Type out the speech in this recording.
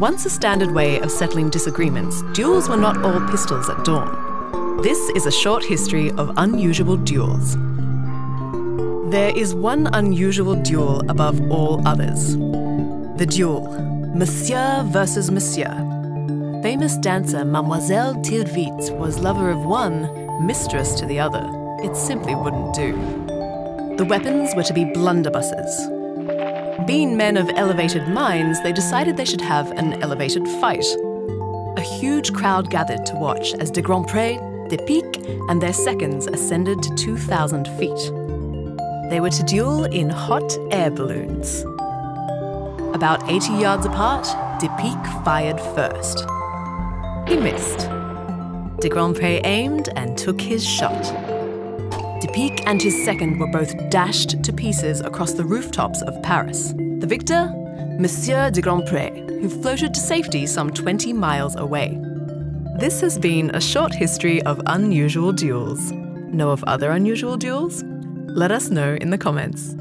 Once a standard way of settling disagreements, duels were not all pistols at dawn. This is a short history of unusual duels. There is one unusual duel above all others. The duel, Monsieur versus Monsieur. Famous dancer Mademoiselle Tirdvitz was lover of one, mistress to the other. It simply wouldn't do. The weapons were to be blunderbusses. Being men of elevated minds, they decided they should have an elevated fight. A huge crowd gathered to watch as de Grandpré, de Pique, and their seconds ascended to 2,000 feet. They were to duel in hot air balloons. About 80 yards apart, de Pique fired first. He missed. De Grandpré aimed and took his shot. De Pique and his second were both dashed to pieces across the rooftops of Paris. The victor, Monsieur de Grandpré, who floated to safety some 20 miles away. This has been a short history of unusual duels. Know of other unusual duels? Let us know in the comments.